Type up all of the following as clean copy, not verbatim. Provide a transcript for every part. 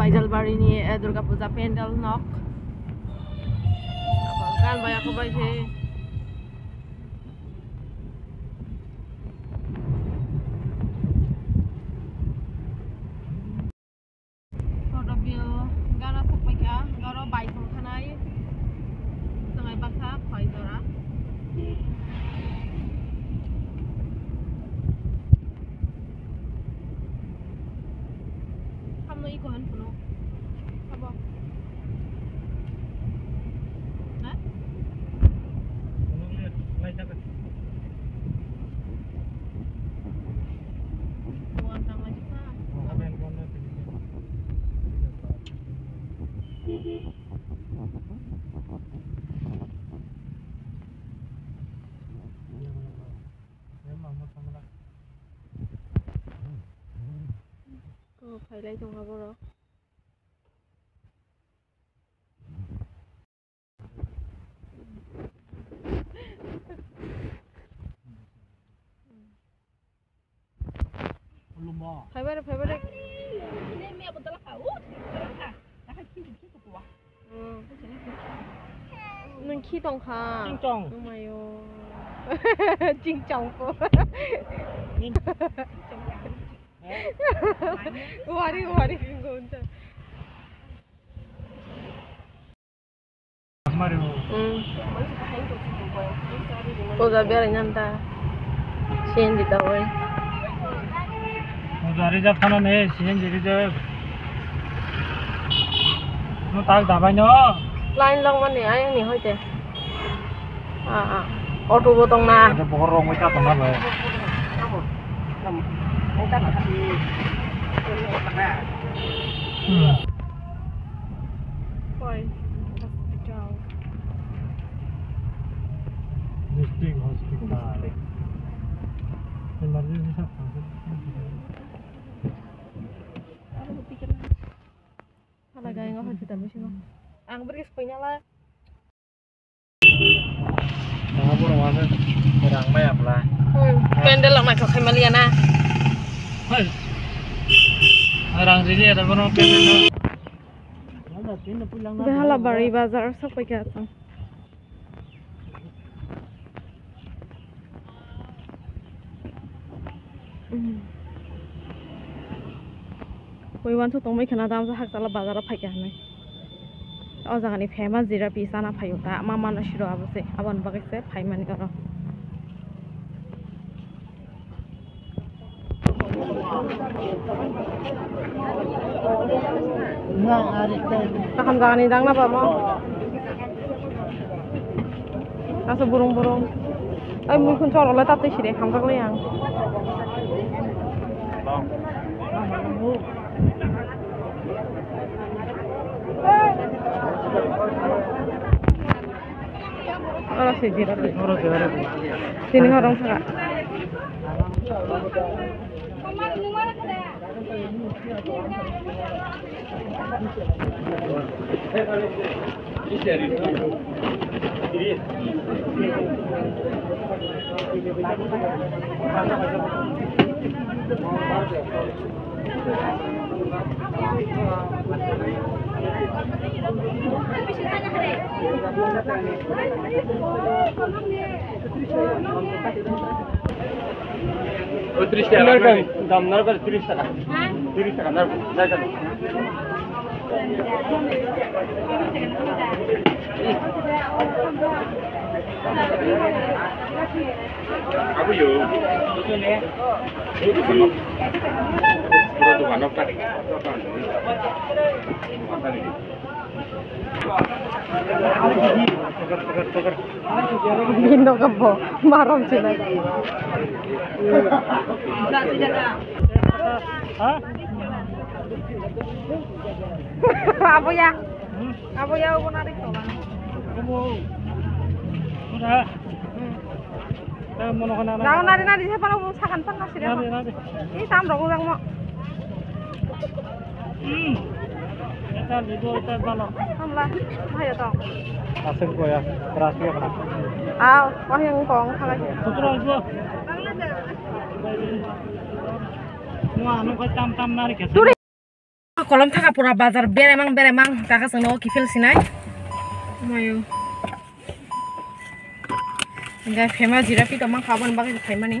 Bajar ini Durga Puja Pendal Nok. Kan banyak apa sih? Phải lấy chồng vào rồi. Phải vậy. Nên mẹ của tao là khẩu, đã khai khi được khi của quả. Nên khi tòng khà. Chinh chồng. Đúng mày ô. Chinh chồng cô. Chinh chồng dạ. Wari gonta Mario Poza biar nyanta Sien di tawai Poza rijab sana ne sien di rijab No tak dabai no Lain lang man ne ayang ni hoite Otu botong na Ada borong wika tengah bae Kita nak di tengah. Boy, jauh. Listing hospital. Emergency siapa? Aku pikir. Kalau gaya ngah hospital macam mana? Ang beri sepenya lah. Kamu pun awak tu, orang macam apa? Pendel orang macam kau Malaysia na. Orang sini ada orang pengen. Dah lah bari bazar sampai ke atas. Koiwan tu tong mai kena dam sahak salah bazar apa ke atas. Oh jangan ini famous zira pisan apa yuta. Mama nasiro abu se, awan bagai se, payment karo. Takkan jangan hidang apa mau? Asal burung-burung. Mungkin cor oleh tapi sih deh, hampir liang. Orang sejarah. Sini orang serak. Ginok kebo marom cilek. Hah? Apa ya aku narik tuh kan? Udah. Saya mau nongkrong nari. Nongkrong nari nari siapa lo sakan pang kasih dia. Ini tambah kurang mau. Kita duduk kita balok. Tambah. Ayo tong. Asin kau ya kerasnya kan? Ah, wah yang tong salah. Susulan juga. Wah, nongkrong tam narik ya. Kolom taka pura bazar beremang kakak seneng kifil sinai mayo enggak famous jirapi tamang kawan bagi famous nih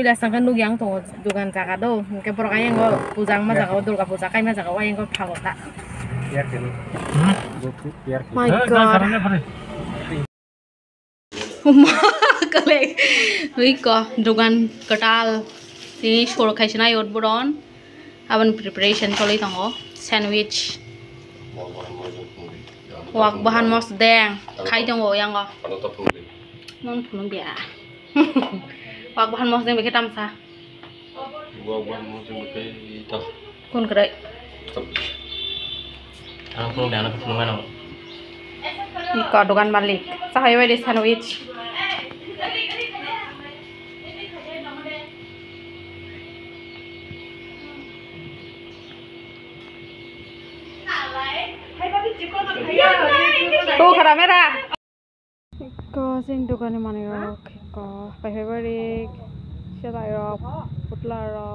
udah sangkan lu yang tuh dugan kakak do mungkin perkaya yang gua pujang mah kakak dulu kakak pujakai mah kakak yang gua paham tak biar kini biar kini my god kalian wiko dugan ketal ini suruh kasih naik odboron Awan preparation tolong tango sandwich. Wak bahan mos deng, kai tango yang go. Non pulung dia. Wak bahan mos deng begitam sa. Wak bahan mos deng begitam. Kun kerai. Anak pulung dia anak pulungan dong. Iko dogan balik. Saya wedi sandwich. Tuh kamera. Kau sing dugaan mana ya? Kau pahebari, siapa ya? Putla ya?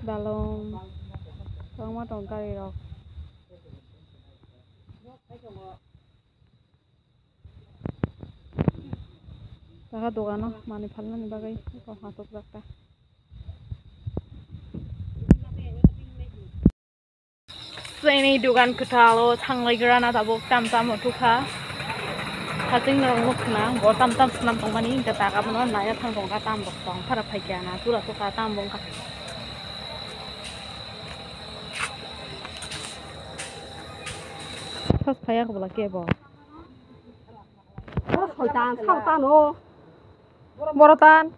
Dalung, kang mah tongkari ya? Tahu dugaan oh, mana pula nih bagai kau masuk berapa? Ini dugaan kita lo tanggal gerana tabok tam otuka hating nongok na go tam senam tongmani kita kapan on naya tang tongka tam boktong para pagiana tura tuka tam bongka pas kayak belakang bo pas hutan sautan oh borotan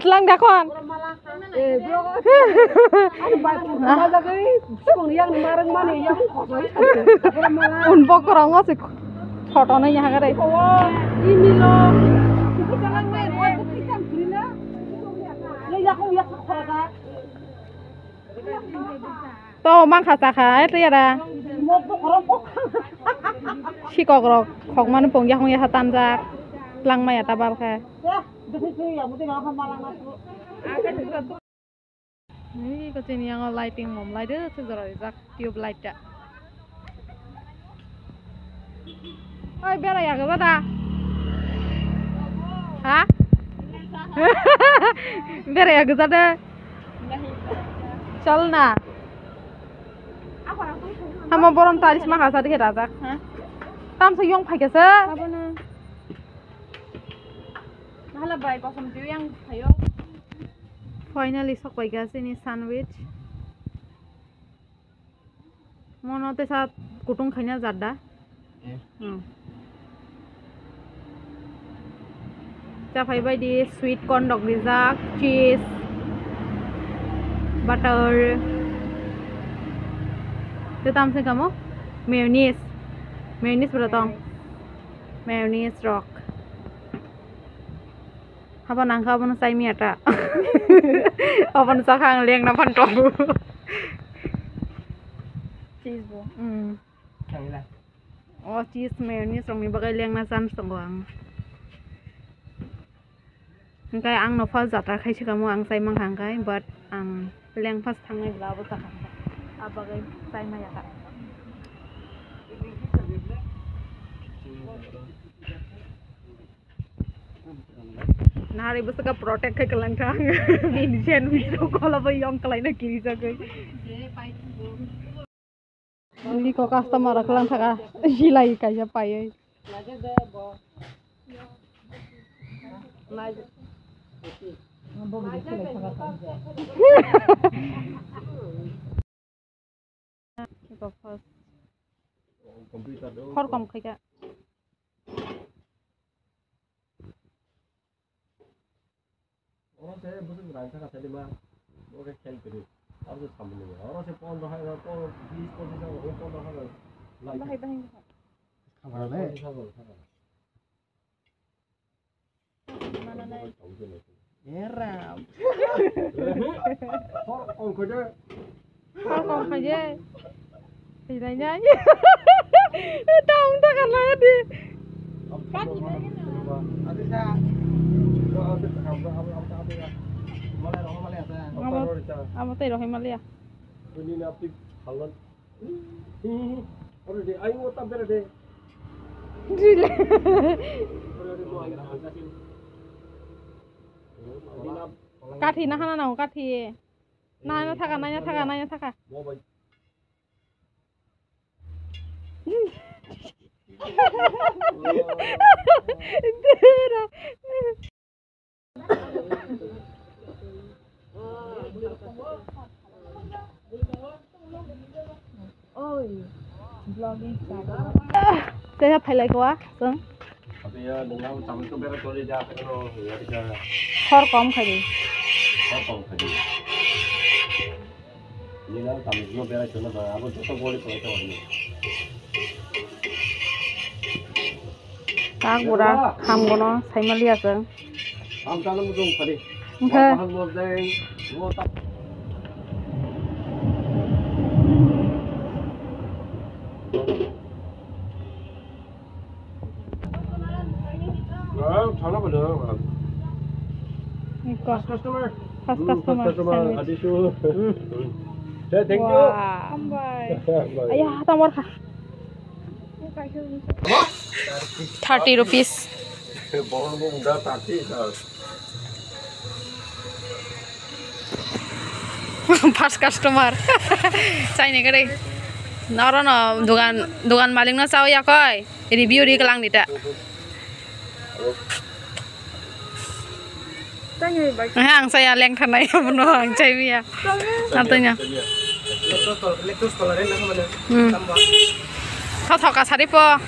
Telang dakon. Unpok kerongos sih, fotonya yang ada. Ini loh. Tuh mang khasa khas ya dah. Si kokrok, kok mana pun yang hatan jak. Lang maya tabal kayak. Ini kesini yang lighting mom light itu segera jak tube light jak. Oh biar ya kau dah. Hah? Biar ya kau dah. Solna. Hama borom taris maka sadikit aja. Tam sejong pakai se. Halo baik, pasang tuh yang ayo. Finally sok guys ini sandwich. Mau nanti saat kutung kayaknya jadda. Capai baik di sweet corn dog dessert, cheese, butter. Itu tamsin kamu mayonnaise, mayonnaise berotong, mayonnaise rock. Apa nangka apa nasi mie ada? Apa nasi kang liang nampan tofu? Cheese bu. Kamilah. Oh cheese mayonnaise romi bagai liang nasan setenggang. Angkai ang nafas jatah kai kamu ang saya menghangkai buat ang liang pas tangan labu tak. Apa bagai saya maya tak? Nah, ibu suka protek ke kelentang, ini sandwich itu kalau bayang kelainnya kiri saja. Ini kok customer kelentang, silai kayak payah. Kor kom kayak. Orang saya butuh ngerasa पहली बार वो क्या खेल करी अब तो सामने है और उसे कौन रहा कौन 20 पोजीशन वो कौन रहा लाइक भाई बहन खबर ले मेरा और खोजे tidaknya tahu tak kalau di kati nah nana kati nanya taka Saya pelai kau, kan? Tapi ya dengan zaman tu berlalu dia kalau dia tidak. Kor kom kali. Dengan zaman tu berlalu dia aku justru boleh kau tahu. Kagura, hamgono, saya melihat kan. Hamgono musuh kali. Customer. Adishu. Thank you. Bye. Ayah, tamor kah? 30 rupees. First customer. Saya ni kering. Norono, dugaan malingnya saya ya koi. Review di kelang tidak. Hang saya yang karena ya benar cewek ya nantinya. Lektus kolornya mana? Kau kasari po.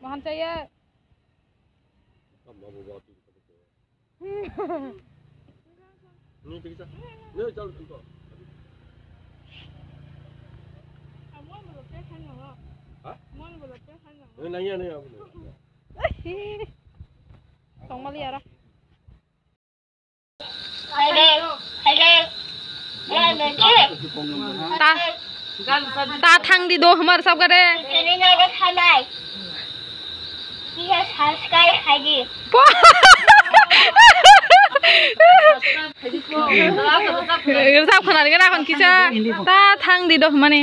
Bahan saya. Tatang di do hamar sab kare. Tatang di do mane.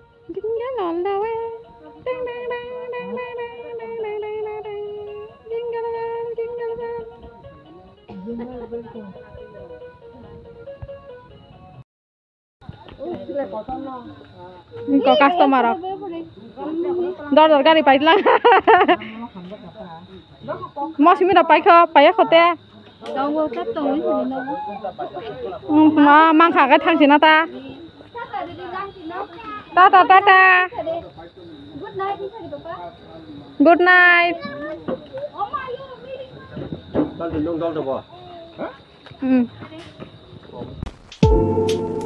customer ah. Dor gari pai lang. Masih mira pai kha pai khote. Dongwo kat tong ni ni no. Ma mang kha ga thang sina ta. Ta. Good night. Dong dong dong. Huh?